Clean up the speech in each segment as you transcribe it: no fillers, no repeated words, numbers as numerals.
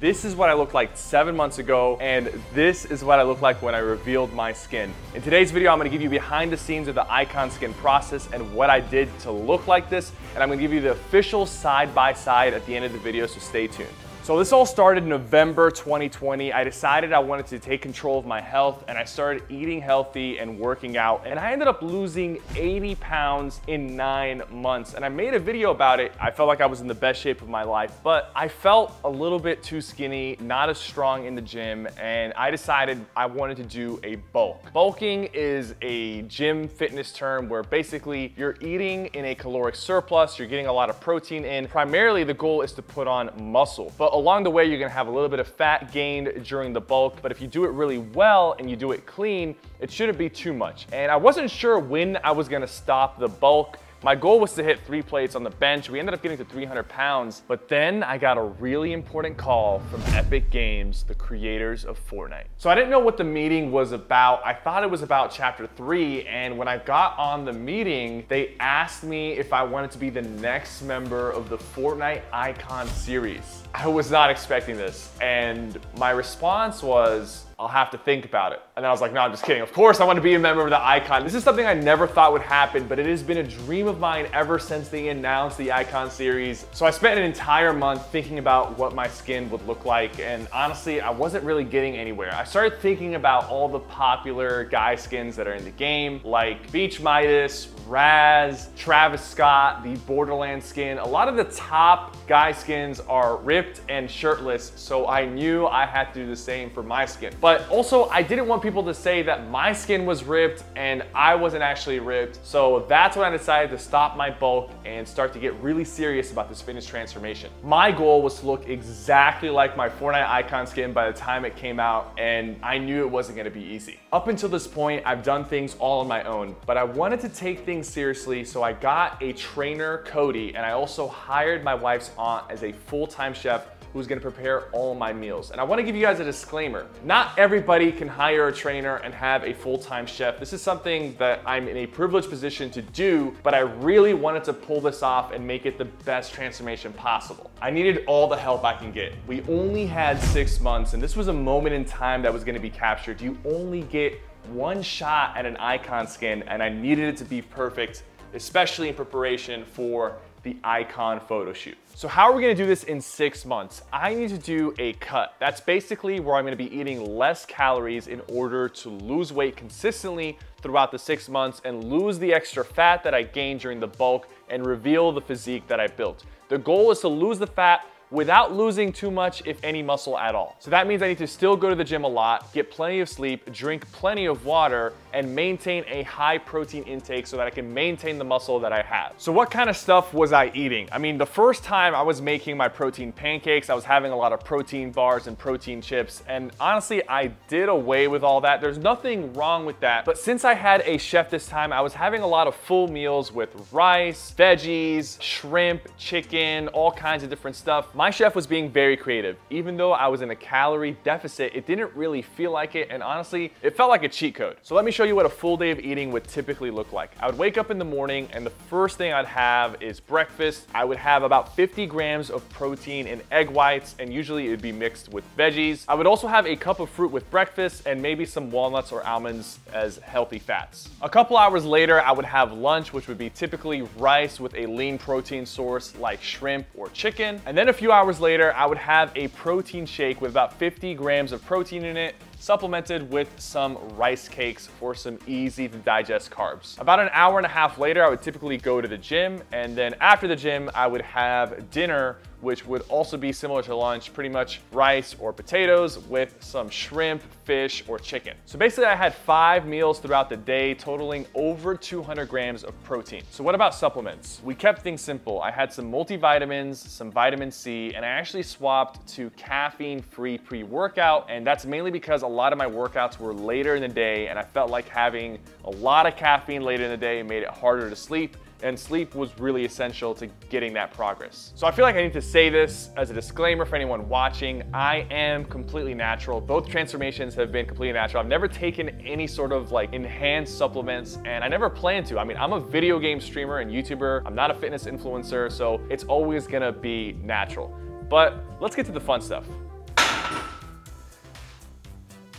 This is what I looked like 7 months ago, and this is what I looked like when I revealed my skin. In today's video, I'm gonna give you behind the scenes of the icon skin process and what I did to look like this, and I'm gonna give you the official side-by-side at the end of the video, so stay tuned. So this all started in November 2020. I decided I wanted to take control of my health, and I started eating healthy and working out, and I ended up losing 80 pounds in 9 months. And I made a video about it. I felt like I was in the best shape of my life, but I felt a little bit too skinny, not as strong in the gym, and I decided I wanted to do a bulk. Bulking is a gym fitness term where basically you're eating in a caloric surplus, you're getting a lot of protein in. Primarily the goal is to put on muscle, but along the way, you're gonna have a little bit of fat gained during the bulk, but if you do it really well and you do it clean, it shouldn't be too much. And I wasn't sure when I was gonna stop the bulk. My goal was to hit 3 plates on the bench. We ended up getting to 300 pounds, but then I got a really important call from Epic Games, the creators of Fortnite. So I didn't know what the meeting was about. I thought it was about Chapter 3, and when I got on the meeting, they asked me if I wanted to be the next member of the Fortnite Icon series. I was not expecting this, and my response was, I'll have to think about it. And I was like, no, I'm just kidding. Of course I want to be a member of the Icon. This is something I never thought would happen, but it has been a dream of mine ever since they announced the Icon series. So I spent an entire month thinking about what my skin would look like, and honestly, I wasn't really getting anywhere. I started thinking about all the popular guy skins that are in the game, like Beach Midas, Raz, Travis Scott, the Borderlands skin. A lot of the top guy skins are ripped and shirtless, so I knew I had to do the same for my skin. But also, I didn't want people to say that my skin was ripped and I wasn't actually ripped. So that's when I decided to stop my bulk and start to get really serious about this fitness transformation. My goal was to look exactly like my Fortnite Icon skin by the time it came out, and I knew it wasn't gonna be easy. Up until this point, I've done things all on my own, but I wanted to take things seriously, so I got a trainer, Cody, and I also hired my wife's aunt as a full-time chef who's gonna prepare all my meals. And I wanna give you guys a disclaimer. Not everybody can hire a trainer and have a full-time chef. This is something that I'm in a privileged position to do, but I really wanted to pull this off and make it the best transformation possible. I needed all the help I can get. We only had 6 months, and this was a moment in time that was gonna be captured. You only get one shot at an icon skin, and I needed it to be perfect, especially in preparation for the icon photo shoot. So how are we gonna do this in 6 months? I need to do a cut. That's basically where I'm gonna be eating less calories in order to lose weight consistently throughout the 6 months and lose the extra fat that I gained during the bulk and reveal the physique that I built. The goal is to lose the fat without losing too much, if any muscle at all. So that means I need to still go to the gym a lot, get plenty of sleep, drink plenty of water, and maintain a high protein intake so that I can maintain the muscle that I have. So what kind of stuff was I eating? I mean, the first time I was making my protein pancakes, I was having a lot of protein bars and protein chips, and honestly, I did away with all that. There's nothing wrong with that, but since I had a chef this time, I was having a lot of full meals with rice, veggies, shrimp, chicken, all kinds of different stuff. My chef was being very creative. Even though I was in a calorie deficit, it didn't really feel like it, and honestly, it felt like a cheat code. So let me show you what a full day of eating would typically look like. I would wake up in the morning, and the first thing I'd have is breakfast. I would have about 50 grams of protein and egg whites, and usually it would be mixed with veggies. I would also have a cup of fruit with breakfast and maybe some walnuts or almonds as healthy fats. A couple hours later, I would have lunch, which would be typically rice with a lean protein source like shrimp or chicken. And then a few hours later, I would have a protein shake with about 50 grams of protein in it, supplemented with some rice cakes for some easy to digest carbs. About an hour and a half later, I would typically go to the gym, and then after the gym, I would have dinner, which would also be similar to lunch, pretty much rice or potatoes with some shrimp, fish, or chicken. So basically I had 5 meals throughout the day, totaling over 200 grams of protein. So what about supplements? We kept things simple. I had some multivitamins, some vitamin C, and I actually swapped to caffeine-free pre-workout, and that's mainly because a lot of my workouts were later in the day, and I felt like having a lot of caffeine later in the day made it harder to sleep, and sleep was really essential to getting that progress. So I feel like I need to say this as a disclaimer for anyone watching. I am completely natural. Both transformations have been completely natural. I've never taken any sort of like enhanced supplements, and I never plan to. I mean, I'm a video game streamer and YouTuber. I'm not a fitness influencer, so it's always gonna be natural. But let's get to the fun stuff.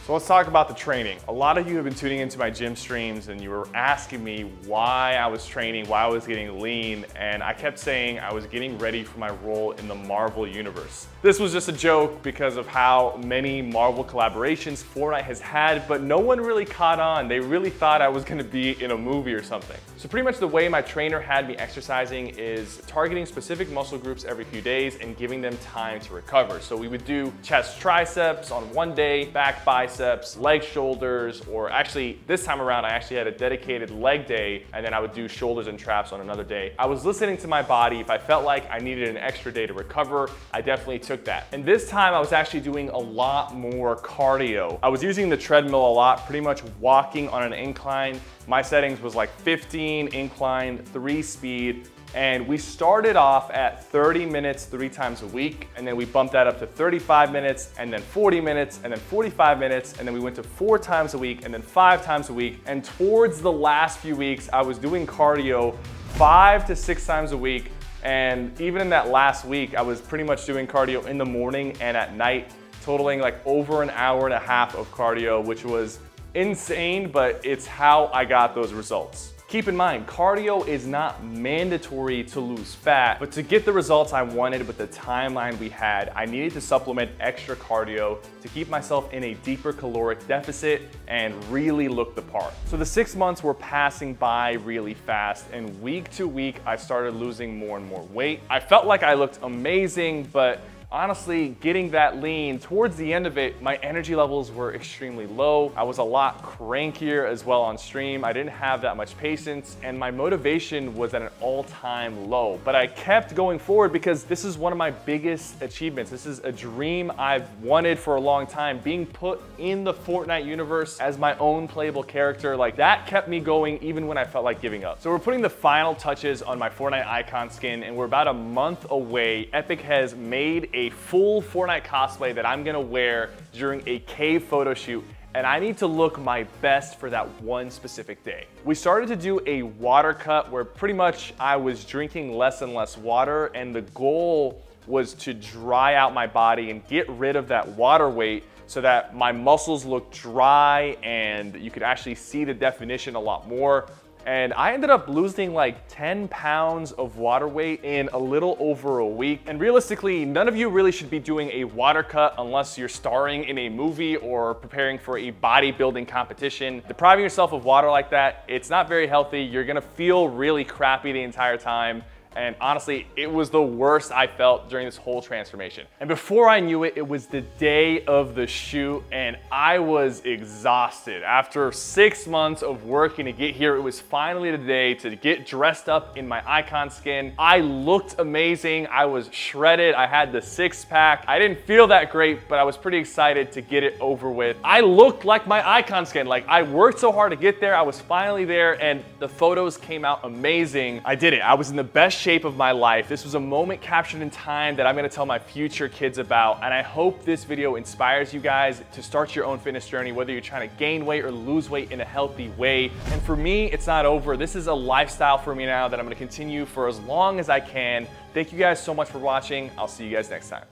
So let's talk about the training. A lot of you have been tuning into my gym streams and you were asking me why I was training, why I was getting lean, and I kept saying I was getting ready for my role in the Marvel universe. This was just a joke because of how many Marvel collaborations Fortnite has had, but no one really caught on. They really thought I was gonna be in a movie or something. So pretty much the way my trainer had me exercising is targeting specific muscle groups every few days and giving them time to recover. So we would do chest triceps on one day, back biceps, leg, shoulders, or actually this time around I actually had a dedicated leg day, and then I would do shoulders and traps on another day. I was listening to my body. If I felt like I needed an extra day to recover, I definitely took that. And this time I was actually doing a lot more cardio. I was using the treadmill a lot, pretty much walking on an incline. My settings was like 15 incline, 3 speed, and we started off at 30 minutes 3 times a week, and then we bumped that up to 35 minutes, and then 40 minutes, and then 45 minutes, and then we went to 4 times a week, and then 5 times a week. And towards the last few weeks, I was doing cardio 5 to 6 times a week, and even in that last week, I was pretty much doing cardio in the morning and at night, totaling like over an hour and a half of cardio, which was insane, but it's how I got those results. Keep in mind, cardio is not mandatory to lose fat, but to get the results I wanted with the timeline we had, I needed to supplement extra cardio to keep myself in a deeper caloric deficit and really look the part. So the 6 months were passing by really fast, and week to week, I started losing more and more weight. I felt like I looked amazing, but honestly, getting that lean, towards the end of it, my energy levels were extremely low. I was a lot crankier as well on stream. I didn't have that much patience, and my motivation was at an all-time low. But I kept going forward because this is one of my biggest achievements. This is a dream I've wanted for a long time. Being put in the Fortnite universe as my own playable character, like that kept me going even when I felt like giving up. So we're putting the final touches on my Fortnite icon skin, and we're about a month away. Epic has made a full Fortnite cosplay that I'm gonna wear during a cave photo shoot, and I need to look my best for that one specific day. We started to do a water cut where pretty much I was drinking less and less water, and the goal was to dry out my body and get rid of that water weight so that my muscles look dry and you could actually see the definition a lot more. And I ended up losing like 10 pounds of water weight in a little over a week. And realistically, none of you really should be doing a water cut unless you're starring in a movie or preparing for a bodybuilding competition. Depriving yourself of water like that, it's not very healthy. You're gonna feel really crappy the entire time. And honestly, it was the worst I felt during this whole transformation. And before I knew it, it was the day of the shoot, and I was exhausted. After 6 months of working to get here, it was finally the day to get dressed up in my icon skin. I looked amazing. I was shredded. I had the 6-pack. I didn't feel that great, but I was pretty excited to get it over with. I looked like my icon skin. Like, I worked so hard to get there. I was finally there, and the photos came out amazing. I did it. I was in the best shape of my life. This was a moment captured in time that I'm gonna tell my future kids about, and I hope this video inspires you guys to start your own fitness journey, whether you're trying to gain weight or lose weight in a healthy way. And for me, it's not over. This is a lifestyle for me now that I'm gonna continue for as long as I can. Thank you guys so much for watching. I'll see you guys next time.